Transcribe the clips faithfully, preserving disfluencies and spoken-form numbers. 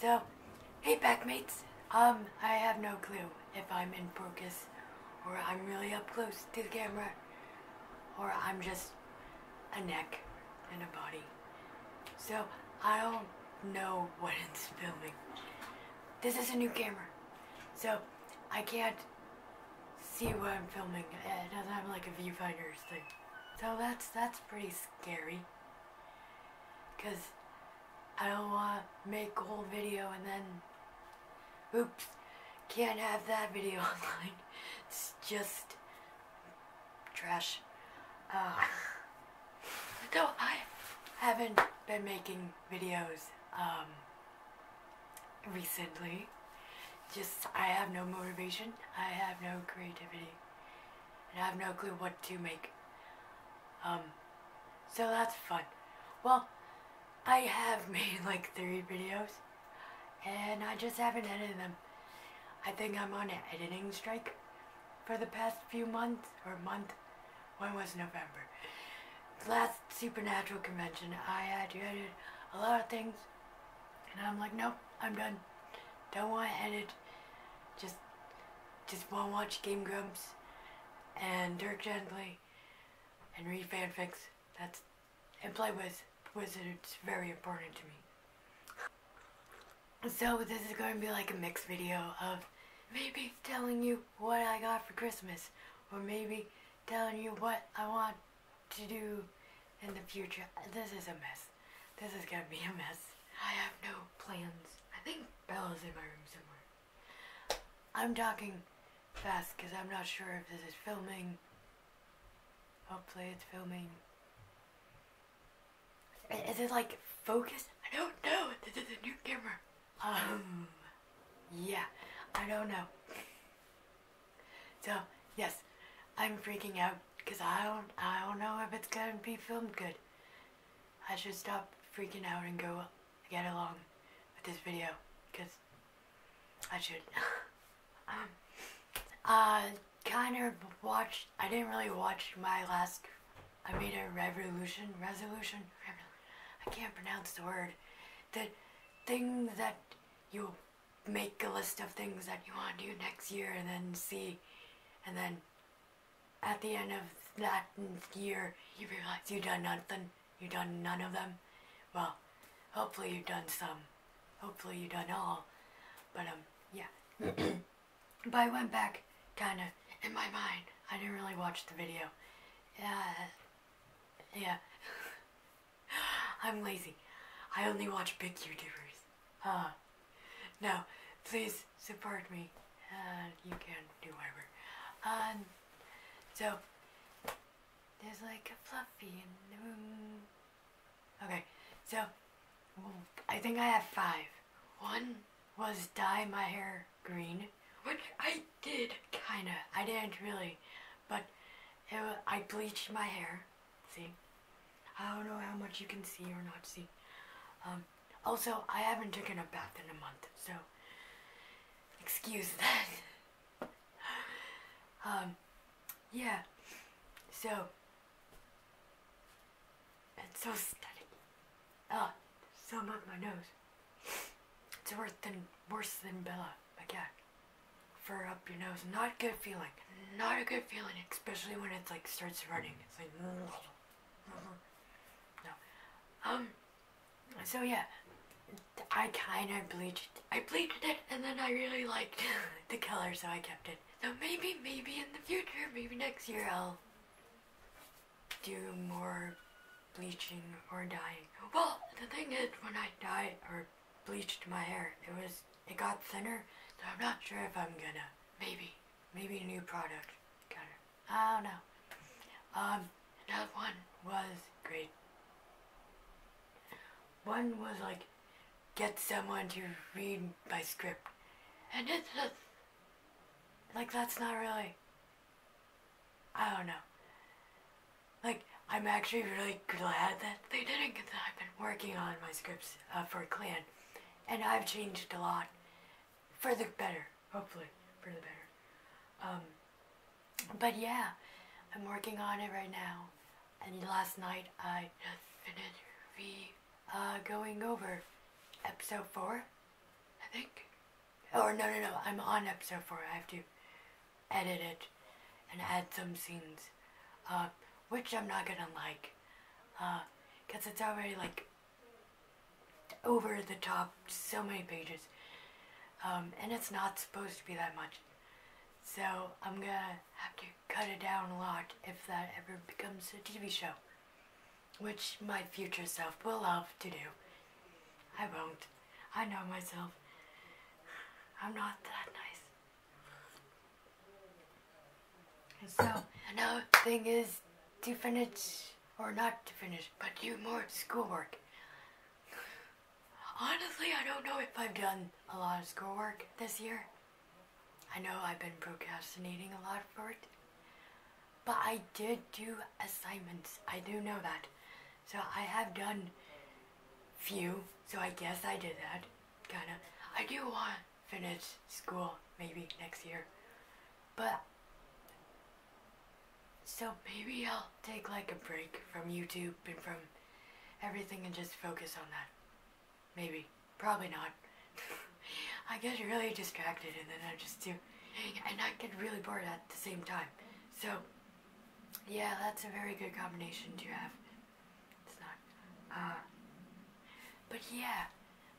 So, hey packmates, um, I have no clue if I'm in focus, or I'm really up close to the camera, or I'm just a neck and a body. So, I don't know what it's filming. This is a new camera, so I can't see what I'm filming. It doesn't have like a viewfinder's thing. So that's that's pretty scary, because I don't want to make a whole video and then, oops, can't have that video online. It's just trash. Uh, no, I haven't been making videos um, recently. Just, I have no motivation, I have no creativity, and I have no clue what to make. Um, so that's fun. Well, I have made like three videos, and I just haven't edited them. I think I'm on an editing strike for the past few months, or month, when was November? Last Supernatural convention, I had to edit a lot of things, and I'm like, nope, I'm done. Don't want to edit, just, just want to watch Game Grumps and Dirk Gently and read fanfics. That's, and play with Wizards, very important to me. So this is going to be like a mixed video of maybe telling you what I got for Christmas, or maybe telling you what I want to do in the future. This is a mess. This is going to be a mess. I have no plans. I think Bella's in my room somewhere. I'm talking fast because I'm not sure if this is filming. Hopefully it's filming. Is it like focused? I don't know. This is a new camera. Um, yeah, I don't know. So yes, I'm freaking out because I don't, I don't know if it's gonna be filmed good. I should stop freaking out and go get along with this video, because I should. um, uh, kind of watched, I didn't really watch my last, I made a revolution, resolution, I can't pronounce the word, the thing that you make a list of things that you want to do next year, and then see, and then at the end of that year, you realize you've done nothing, you've done none of them. Well, hopefully you've done some. Hopefully you've done all. But, um, yeah. But I went back, kind of, in my mind. I didn't really watch the video. Yeah. Yeah. I'm lazy. I only watch big YouTubers. Uh, no, please support me. Uh, you can do whatever. Um, so, there's like a fluffy and, um, okay, so, I think I have five. One was dye my hair green, which I did, kinda. I didn't really, but it was, I bleached my hair. See? I don't know how much you can see or not see. Um, also, I haven't taken a bath in a month, so excuse that. um, yeah. So, it's so stunning. Ah. Uh, Some up my nose. It's worse than worse than Bella, my cat. Fur up your nose, not a good feeling. Not a good feeling, especially when it like starts running. It's like no. Um. So yeah, I kind of bleached. I bleached it, and then I really liked the color, so I kept it. So maybe, maybe in the future, maybe next year, I'll do more bleaching or dyeing. Well, the thing is, when I dyed or bleached my hair, it was, it got thinner, so I'm not sure if I'm gonna, maybe, maybe a new product, kind of, I don't know. Um, another one was great. One was like, get someone to read my script, and it's just, like that's not really, I don't know, like, I'm actually really glad that they didn't, because I've been working on my scripts uh, for Clan, and I've changed a lot, for the better, hopefully, for the better. Um, but yeah, I'm working on it right now, and last night I just finished re, uh, going over episode four I think. Oh, no, no, no, I'm on episode four. I have to edit it and add some scenes, uh, which I'm not gonna like, uh, because it's already, like, over the top, so many pages, um, and it's not supposed to be that much, so I'm gonna have to cut it down a lot if that ever becomes a T V show, which my future self will love to do. I won't. I know myself. I'm not that nice. And so, another thing is to finish, or not to finish, but do more schoolwork. Honestly, I don't know if I've done a lot of schoolwork this year. I know I've been procrastinating a lot for it. But I did do assignments. I do know that. So I have done few, so I guess I did that, kinda. I do want to finish school maybe next year, but so maybe I'll take like a break from YouTube and from everything and just focus on that. Maybe, probably not. I get really distracted and then I just do, and I get really bored at the same time. So yeah, that's a very good combination to have. It's not, uh, but yeah,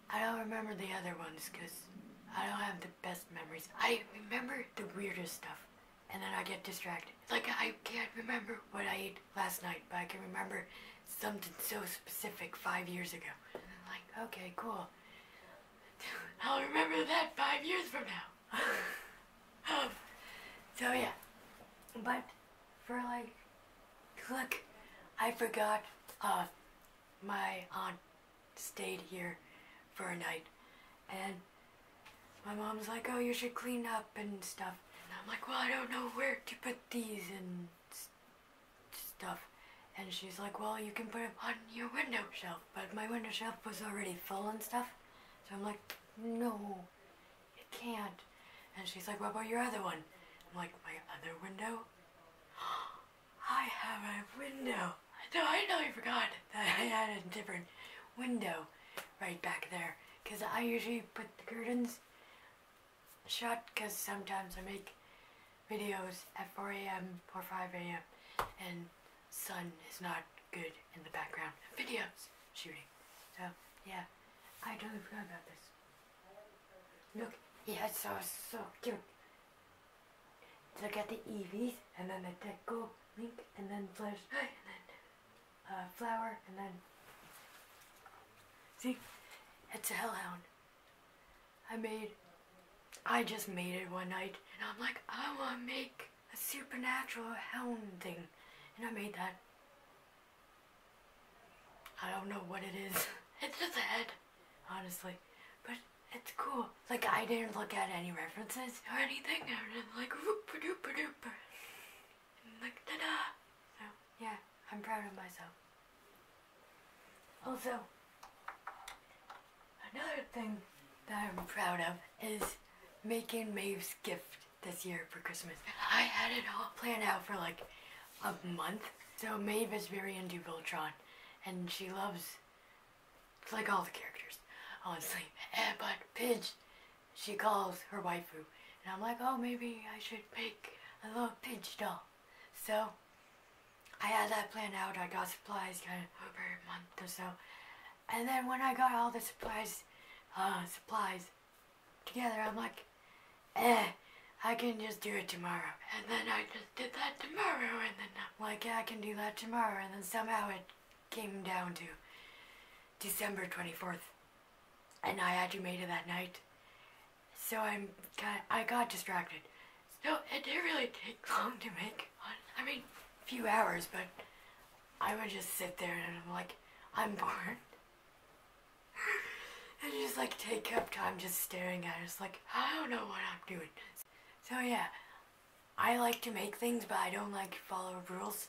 I don't remember the other ones because I don't have the best memories. I remember the weirdest stuff and then I get distracted. Like I can't remember what I ate last night, but I can remember something so specific five years ago. And I'm like, okay, cool. I'll remember that five years from now. um, so yeah, but for like, look, I forgot uh, my aunt stayed here for a night and my mom's like, oh, you should clean up and stuff, and I'm like, well, I don't know where to put these and st stuff, and she's like, well, you can put them on your window shelf, but my window shelf was already full and stuff, so I'm like, no, you can't. And she's like, what about your other one? I'm like, my other window? I have a window. No, I totally forgot that I had a different window right back there, because I usually put the curtains shut because sometimes I make videos at four A M or five A M and sun is not good in the background of videos shooting. So yeah, I totally forgot about this. Look, yeah, it's so, so cute. Look at the E Vs and then the Deco Link and then Flash and then uh, Flower and then see, it's a hellhound. I made, I just made it one night, and I'm like, I want to make a supernatural hound thing, and I made that. I don't know what it is. It's just a head, honestly, but it's cool. Like, I didn't look at any references or anything. I'm just like, whoop-a-doop-a-doop-a. Like, ta-da. So, yeah, I'm proud of myself. Also, another thing that I'm proud of is making Maeve's gift this year for Christmas. I had it all planned out for like a month. So Maeve is very into Voltron and she loves like all the characters, honestly. And, but Pidge, she calls her waifu. And I'm like, oh, maybe I should make a little Pidge doll. So I had that planned out. I got supplies kind of over a month or so. And then when I got all the supplies, uh, supplies together, I'm like, eh, I can just do it tomorrow. And then I just did that tomorrow, and then I'm like, yeah, I can do that tomorrow. And then somehow it came down to December twenty-fourth, and I actually made it that night. So I'm kind of, I got distracted. So it didn't really take long to make. I mean, a few hours, but I would just sit there and I'm like, I'm bored. And just like take up time just staring at it. It's like, I don't know what I'm doing. So yeah, I like to make things, but I don't like to follow rules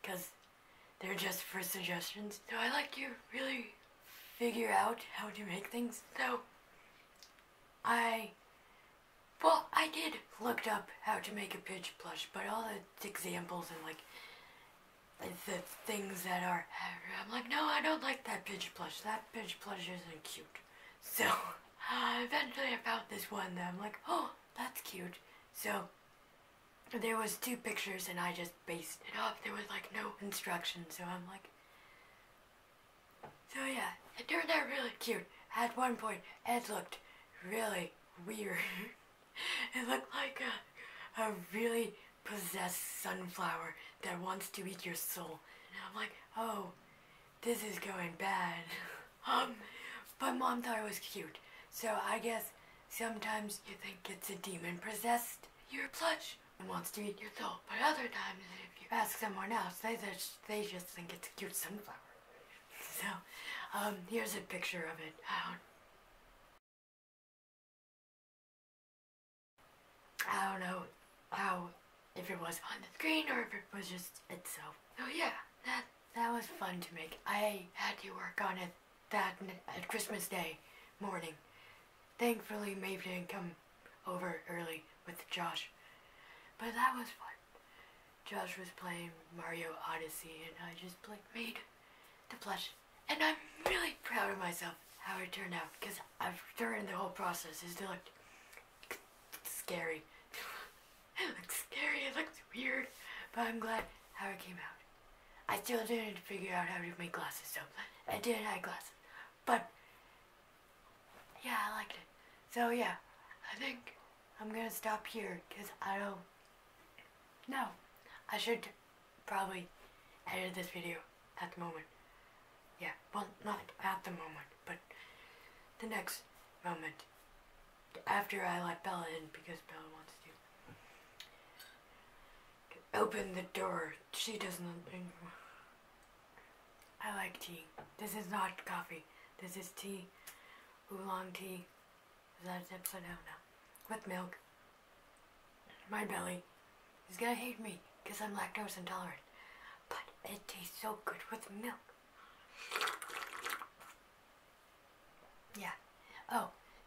because they're just for suggestions. So I like to really figure out how to make things. So I, well, I did looked up how to make a Pidge plush, but all the examples and like the things that are, I'm like, no, I don't like that Pidge plush. That Pidge plush isn't cute. So uh, eventually I found this one that I'm like, oh, that's cute. So there was two pictures and I just based it up. There was like no instructions, so I'm like, so yeah, it turned out really cute. At one point, it looked really weird. It looked like a, a really possessed sunflower that wants to eat your soul. And I'm like, oh, this is going bad. um, but Mom thought it was cute. So I guess sometimes you think it's a demon possessed your plush and wants to eat your soul. But other times, if you ask someone else, they just, they just think it's a cute sunflower. So, um, here's a picture of it. I don't, I don't know how, if it was on the screen or if it was just itself. So yeah, that that was fun to make. I had to work on it that at Christmas Day morning. Thankfully, Maeve didn't come over early with Josh, but that was fun. Josh was playing Mario Odyssey, and I just played made the plush, and I'm really proud of myself how it turned out, because I've turned the whole process. It looked scary. It looked scary, it looked weird, but I'm glad how it came out. I still didn't figure out how to make glasses, so I did have glasses, but yeah, I liked it. So yeah, I think I'm gonna stop here, because I don't know. I should probably edit this video at the moment. Yeah, well, not at the moment, but the next moment, after I let Bella in, because Bella wants to open the door. She doesn't... I like tea. This is not coffee. This is tea. Oolong tea. Is that upside down now? With milk. My belly is gonna hate me, because I'm lactose intolerant. But it tastes so good with milk. Yeah. Oh,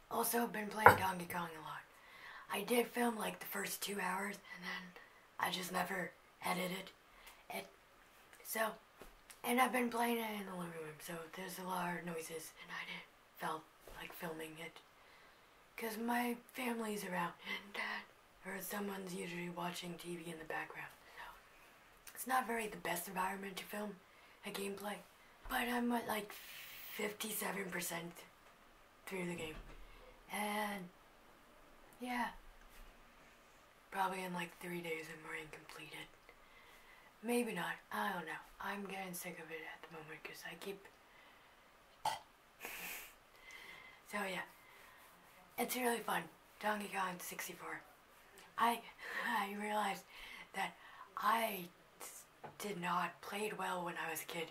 also been playing Donkey Kong a lot. I did film like the first two hours and then I just never edited it. So, and I've been playing it in the living room, so there's a lot of noises and I didn't felt like filming it, because my family's around and Dad or someone's usually watching T V in the background. So it's not very the best environment to film a gameplay, but I'm at like fifty-seven percent through the game, and yeah, probably in like three days I'm going to complete it. Maybe not, I don't know. I'm getting sick of it at the moment because I keep... So yeah, it's really fun. Donkey Kong sixty-four. I, I realized that I did not play it well when I was a kid,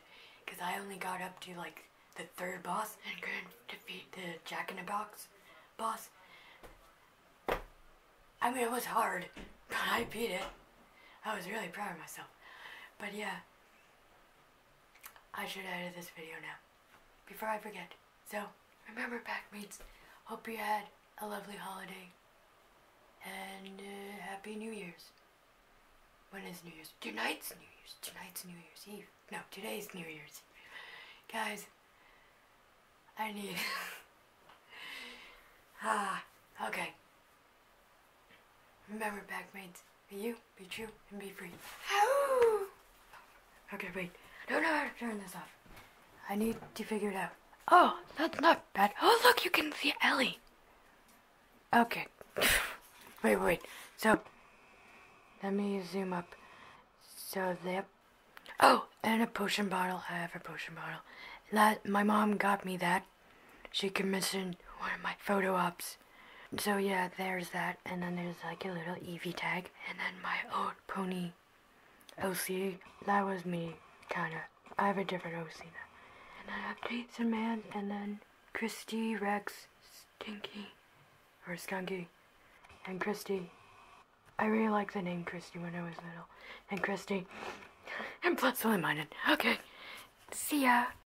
because I only got up to like the third boss and couldn't defeat the Jack-in-the-Box boss. I mean, it was hard, but I beat it. I was really proud of myself. But yeah, I should edit this video now before I forget. So remember, Packmates, hope you had a lovely holiday and uh, happy New Year's. When is New Year's? Tonight's New Year's. Tonight's New Year's Eve. No, today's New Year's Eve. Guys, I need... ah, okay. Remember, Packmates, be you, be true, and be free. Ow! Okay, wait. I don't know how to turn this off. I need to figure it out. Oh, that's not bad. Oh, look, you can see Ellie. Okay. wait, wait. So, let me zoom up. So, there. Oh, and a potion bottle. I have a potion bottle. That my mom got me that. She commissioned one of my photo ops. So, yeah, there's that. And then there's like a little Eevee tag. And then my old pony O C. That was me, kind of. I have a different O C now. And then updates and man, and then Christy, Rex, Stinky, or Skunky, and Christy. I really liked the name Christy when I was little. And Christy, and plus one minded. Okay, see ya.